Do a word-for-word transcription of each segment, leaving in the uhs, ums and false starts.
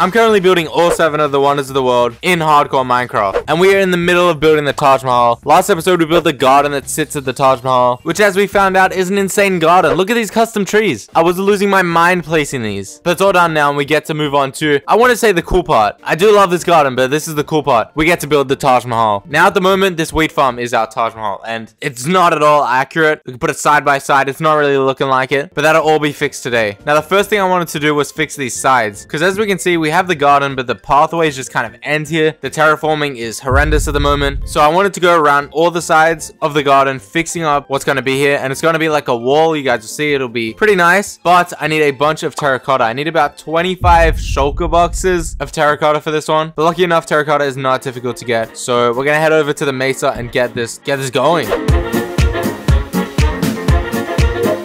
I'm currently building all seven of the wonders of the world in hardcore Minecraft, and we are in the middle of building the Taj Mahal. Last episode we built the garden that sits at the Taj Mahal, which as we found out is an insane garden. Look at these custom trees. I was losing my mind placing these, but it's all done now and we get to move on to, I want to say, the cool part. I do love this garden, but this is the cool part. We get to build the Taj Mahal. Now at the moment this wheat farm is our Taj Mahal, and it's not at all accurate. We can put it side by side, it's not really looking like it, but that'll all be fixed today. Now the first thing I wanted to do was fix these sides, because as we can see we We have the garden, but the pathways just kind of end here. The terraforming is horrendous at the moment, so I wanted to go around all the sides of the garden, fixing up what's going to be here, and it's going to be like a wall. You guys will see it'll be pretty nice, but I need a bunch of terracotta. I need about twenty-five shulker boxes of terracotta for this one, but lucky enough terracotta is not difficult to get, so we're gonna head over to the mesa and get this get this going.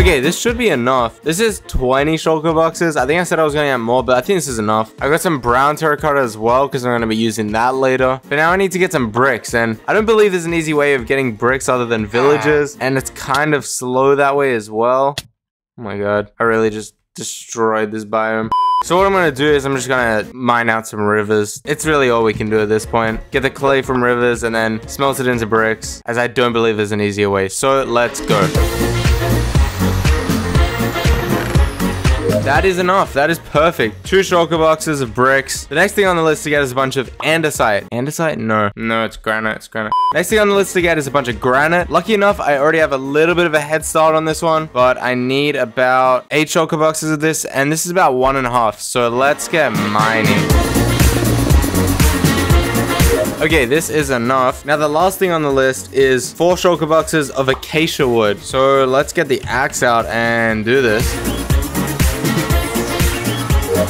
Okay, this should be enough. This is twenty shulker boxes. I think I said I was going to get more, but I think this is enough. I got some brown terracotta as well, because I'm going to be using that later. But now I need to get some bricks, and I don't believe there's an easy way of getting bricks other than villages, and it's kind of slow that way as well. Oh my god, I really just destroyed this biome. So what I'm going to do is I'm just going to mine out some rivers. It's really all we can do at this point. Get the clay from rivers and then smelt it into bricks, as I don't believe there's an easier way. So let's go. That is enough. That is perfect. Two shulker boxes of bricks. The next thing on the list to get is a bunch of andesite. Andesite? No. No, it's granite. It's granite. Next thing on the list to get is a bunch of granite. Lucky enough, I already have a little bit of a head start on this one, but I need about eight shulker boxes of this, and this is about one and a half. So let's get mining. Okay, this is enough. Now the last thing on the list is four shulker boxes of acacia wood. So let's get the axe out and do this.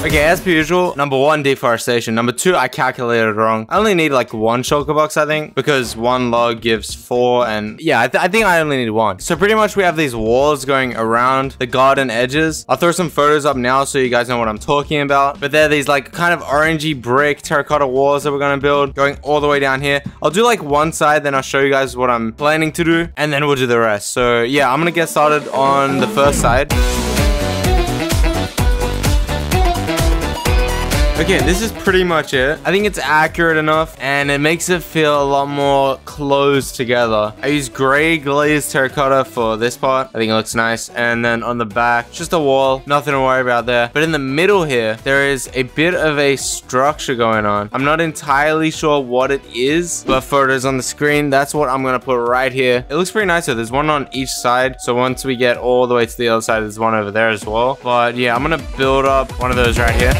Okay, as per usual, number one, deforestation. Number two, I calculated wrong. I only need like one shulker box, I think, because one log gives four, and yeah, I, th I think I only need one. So pretty much we have these walls going around the garden edges. I'll throw some photos up now so you guys know what I'm talking about. But they're these like kind of orangey brick terracotta walls that we're gonna build, going all the way down here. I'll do like one side, then I'll show you guys what I'm planning to do, and then we'll do the rest. So yeah, I'm gonna get started on the first side. Okay, this is pretty much it. I think it's accurate enough, and it makes it feel a lot more closed together. I use gray glazed terracotta for this part. I think it looks nice. And then on the back, just a wall. Nothing to worry about there. But in the middle here, there is a bit of a structure going on. I'm not entirely sure what it is, but photos on the screen, that's what I'm going to put right here. It looks pretty nice though. There's one on each side. So once we get all the way to the other side, there's one over there as well. But yeah, I'm going to build up one of those right here.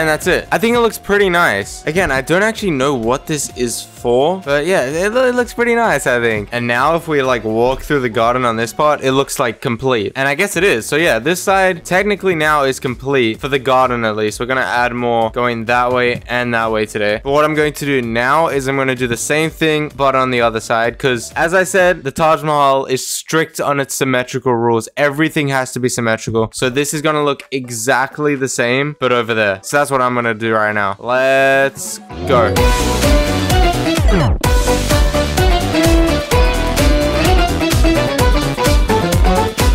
And that's it. I think it looks pretty nice. Again, I don't actually know what this is for, but yeah, it, it looks pretty nice, I think. And now if we like walk through the garden on this part, it looks like complete. And I guess it is. So yeah, this side technically now is complete for the garden at least. We're going to add more going that way and that way today. But what I'm going to do now is I'm going to do the same thing, but on the other side. Because as I said, the Taj Mahal is strict on its symmetrical rules. Everything has to be symmetrical. So this is going to look exactly the same, but over there. So that's That's what I'm gonna do right now. Let's go.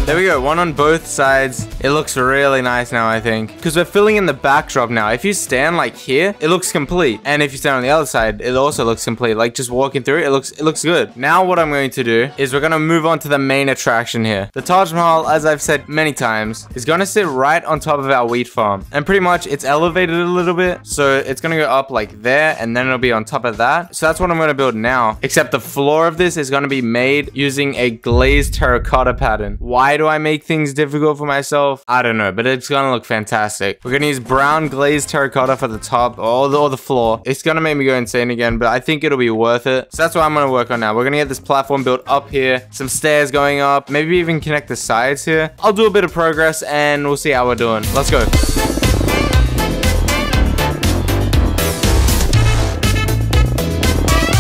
There we go, one on both sides. It looks really nice now, I think, because we're filling in the backdrop now. If you stand like here, it looks complete, and if you stand on the other side, it also looks complete. Like just walking through it, it looks it looks good. Now what I'm going to do is we're going to move on to the main attraction here. The Taj Mahal, as I've said many times, is going to sit right on top of our wheat farm, and pretty much it's elevated a little bit, so it's going to go up like there, and then it'll be on top of that. So that's what I'm going to build now, except the floor of this is going to be made using a glazed terracotta pattern. Why do Do I make things difficult for myself? I don't know, but it's gonna look fantastic. We're gonna use brown glazed terracotta for the top or the, or the floor. It's gonna make me go insane again, but I think it'll be worth it. So that's what I'm gonna work on now. We're gonna get this platform built up here, some stairs going up, maybe even connect the sides here. I'll do a bit of progress and we'll see how we're doing. Let's go.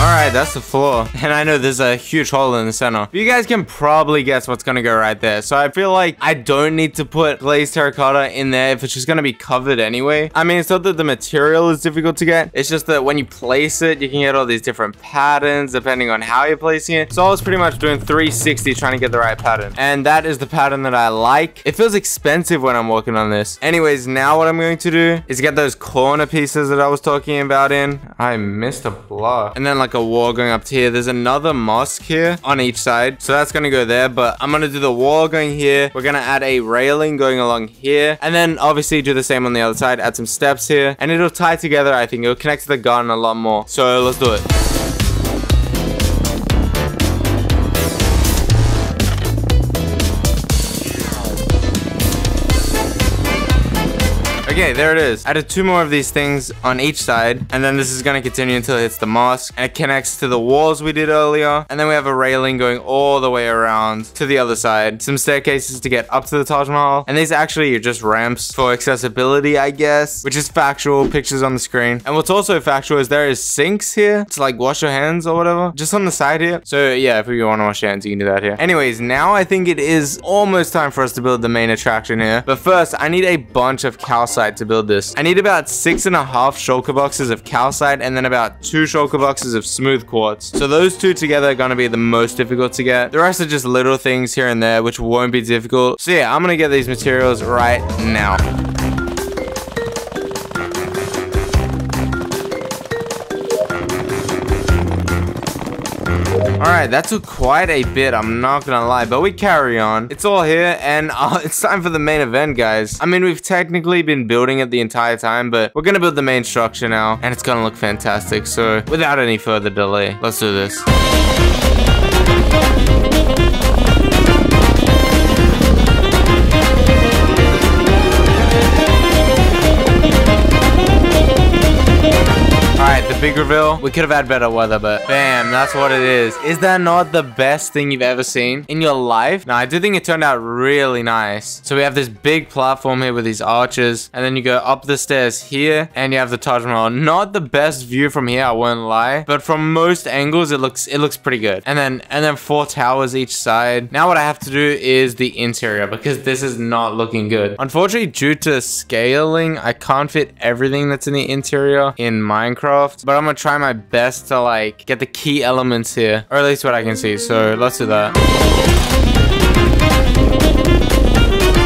All right, right, that's the floor. And I know there's a huge hole in the center. But you guys can probably guess what's gonna go right there. So I feel like I don't need to put glazed terracotta in there if it's just gonna be covered anyway. I mean, it's not that the material is difficult to get. It's just that when you place it, you can get all these different patterns depending on how you're placing it. So I was pretty much doing three sixty trying to get the right pattern. And that is the pattern that I like. It feels expensive when I'm working on this. Anyways, now what I'm going to do is get those corner pieces that I was talking about in. I missed a block. And then like a wall going up to here. There's another mosque here on each side. So that's going to go there. But I'm going to do the wall going here. We're going to add a railing going along here. And then obviously do the same on the other side. Add some steps here. And it'll tie together, I think. It'll connect to the garden a lot more. So let's do it. Okay, there it is. Added two more of these things on each side, and then this is going to continue until it hits the mosque, and it connects to the walls we did earlier, and then we have a railing going all the way around to the other side. Some staircases to get up to the Taj Mahal, and these actually are just ramps for accessibility, I guess, which is factual, pictures on the screen. And what's also factual is there is sinks here to like wash your hands or whatever, just on the side here. So yeah, if you want to wash your hands, you can do that here. Anyways, now I think it is almost time for us to build the main attraction here, but first I need a bunch of calcite to build this. I need about six and a half shulker boxes of calcite and then about two shulker boxes of smooth quartz. So those two together are going to be the most difficult to get. The rest are just little things here and there, which won't be difficult. So yeah, I'm going to get these materials right now. All right, that took quite a bit, I'm not gonna lie, but we carry on. It's all here, and uh, it's time for the main event, guys. I mean, we've technically been building it the entire time, but we're gonna build the main structure now, and it's gonna look fantastic. So without any further delay, let's do this. Big reveal. We could have had better weather, but bam, that's what it is. Is that not the best thing you've ever seen in your life? Now, I do think it turned out really nice. So we have this big platform here with these arches, and then you go up the stairs here, and you have the Taj Mahal. Not the best view from here, I won't lie, but from most angles, it looks it looks pretty good. And then and then four towers each side. Now what I have to do is the interior, because this is not looking good. Unfortunately, due to scaling, I can't fit everything that's in the interior in Minecraft, but But I'm gonna try my best to like get the key elements here, or at least what I can see. So let's do that.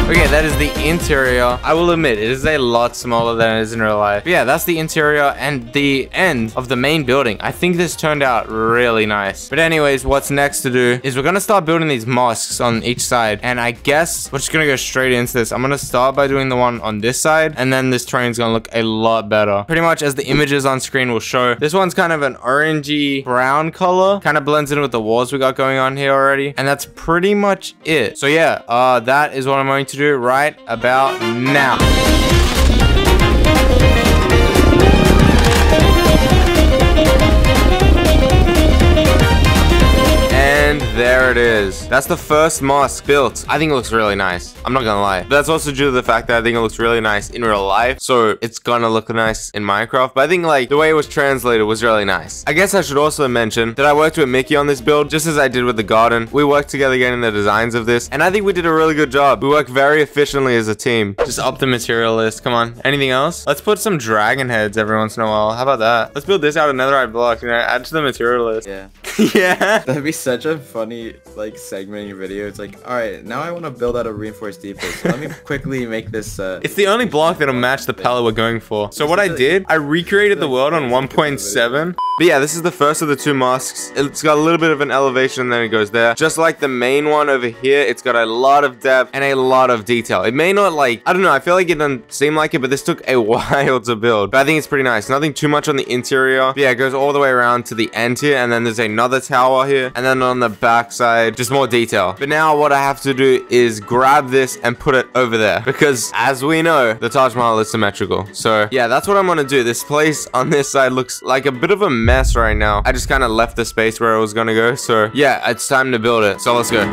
Okay, that is the interior. I will admit it is a lot smaller than it is in real life. But yeah, that's the interior and the end of the main building. I think this turned out really nice. But anyways, what's next to do is we're gonna start building these mosques on each side. And I guess we're just gonna go straight into this. I'm gonna start by doing the one on this side, and then this train's gonna look a lot better. Pretty much as the images on screen will show. This one's kind of an orangey brown color, kind of blends in with the walls we got going on here already. And that's pretty much it. So yeah, uh, that is what I'm going to do right about now. And there it is. That's the first mosque built. I think it looks really nice. I'm not gonna lie. But that's also due to the fact that I think it looks really nice in real life. So it's gonna look nice in Minecraft. But I think like the way it was translated was really nice. I guess I should also mention that I worked with Mickey on this build, just as I did with the garden. We worked together getting the designs of this, and I think we did a really good job. We work very efficiently as a team. Just up the material list. Come on. Anything else? Let's put some dragon heads every once in a while. How about that? Let's build this out another netherite block and add to the material list. Yeah. Yeah. That'd be such a funny like segment in your video. It's like, all right, now I want to build out a reinforced defense. So let me quickly make this uh it's the only block that'll match the palette we're going for. So what I did, I recreated the world on one point seven. But yeah, this is the first of the two mosques. It's got a little bit of an elevation and then it goes there. Just like the main one over here, it's got a lot of depth and a lot of detail. It may not like, I don't know, I feel like it doesn't seem like it, but this took a while to build. But I think it's pretty nice. Nothing too much on the interior. But yeah, it goes all the way around to the end here, and then there's another tower here, and then on the back side, just more detail. But now what I have to do is grab this and put it over there, because as we know, the Taj Mahal is symmetrical. So yeah, that's what I'm gonna do. This place on this side looks like a bit of a mess right now. I just kind of left the space where it was gonna go. So yeah, it's time to build it. So let's go.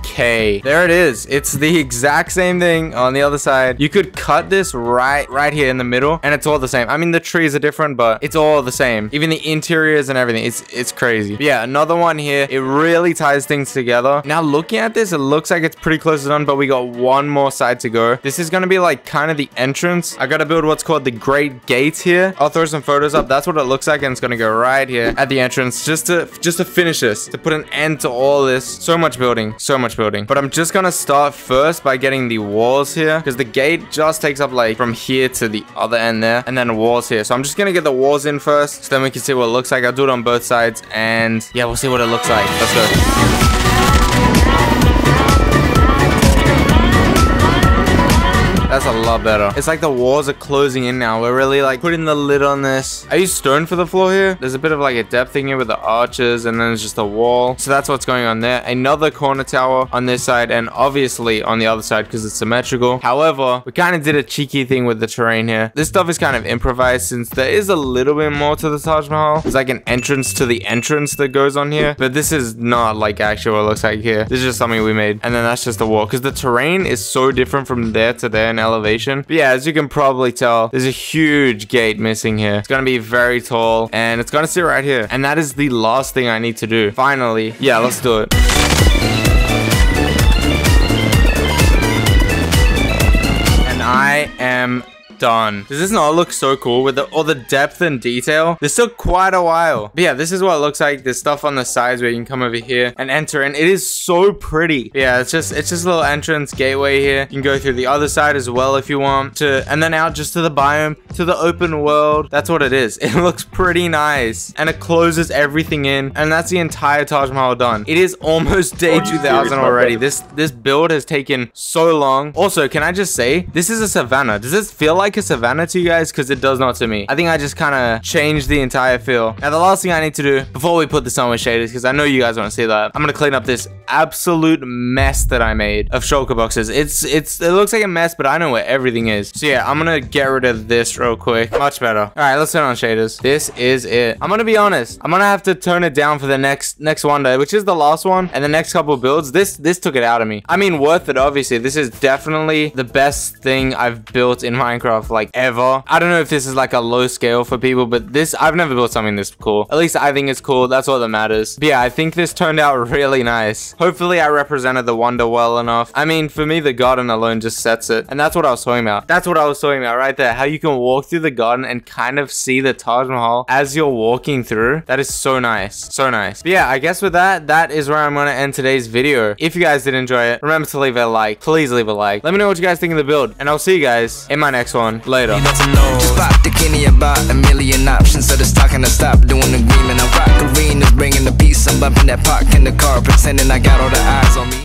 Okay, way. There it is. It's the exact same thing on the other side. You could cut this right right here in the middle and it's all the same. I mean, the trees are different, but it's all the same. Even the interiors and everything. It's it's crazy. But yeah, another one here. It really ties things together. Now looking at this, it looks like it's pretty close to done, but we got one more side to go. This is going to be like kind of the entrance. I got to build what's called the Great Gate here. I'll throw some photos up. That's what it looks like, and it's going to go right here at the entrance just to just to finish this, to put an end to all this. So much building, so much building. But I'm just going to start first by getting the walls here, because the gate just takes up like from here to the other end there, and then walls here. So I'm just going to get the walls in first, so then we can see what it looks like. I'll do it on both sides, and yeah, we'll see what it looks like. Let's go. That's a lot better. It's like the walls are closing in now. We're really like putting the lid on this. I use stone for the floor here. There's a bit of like a depth thing here with the arches, and then it's just a wall. So that's what's going on there. Another corner tower on this side, and obviously on the other side because it's symmetrical. However, we kind of did a cheeky thing with the terrain here. This stuff is kind of improvised since there is a little bit more to the Taj Mahal. It's like an entrance to the entrance that goes on here. But this is not like actually what it looks like here. This is just something we made. And then that's just the wall because the terrain is so different from there to there now. Elevation. But yeah, as you can probably tell, there's a huge gate missing here. It's gonna be very tall, and it's gonna sit right here. And that is the last thing I need to do. Finally. Yeah, let's do it. And I am done. Does this not look so cool with the, all the depth and detail? This took quite a while. But yeah, this is what it looks like. There's stuff on the sides where you can come over here and enter, and it is so pretty. But yeah, it's just it's just a little entrance gateway here. You can go through the other side as well if you want to, and then out just to the biome, to the open world. That's what it is. It looks pretty nice, and it closes everything in, and that's the entire Taj Mahal done. It is almost day two thousand already. This this build has taken so long. Also, can I just say, this is a savannah. Does this feel like like a savannah to you guys? Because it does not to me. I think I just kind of changed the entire feel. Now the last thing I need to do before we put this on with shaders, because I know you guys want to see that, I'm gonna clean up this absolute mess that I made of shulker boxes. It's it's it looks like a mess, but I know where everything is. So yeah, I'm gonna get rid of this real quick. Much better. All right, let's turn on shaders. This is it. I'm gonna be honest, I'm gonna have to turn it down for the next next one day, which is the last one, and the next couple builds. This this took it out of me. I mean, worth it obviously. This is definitely the best thing I've built in Minecraft like ever. I don't know if this is like a low scale for people, but this, I've never built something this cool. At least I think it's cool. That's all that matters. But yeah, I think this turned out really nice. Hopefully I represented the wonder well enough. I mean, for me, the garden alone just sets it. And that's what I was talking about. That's what I was talking about right there. How you can walk through the garden and kind of see the Taj Mahal as you're walking through. That is so nice. So nice. But yeah, I guess with that, that is where I'm going to end today's video. If you guys did enjoy it, remember to leave a like. Please leave a like. Let me know what you guys think of the build, and I'll see you guys in my next one. Later. Just pop the Kenny about a million options, so the stock and I stop doing the green, and I rock arenas, bringing the peace. I'm bumping that park in the car, pretending I got all the eyes on me.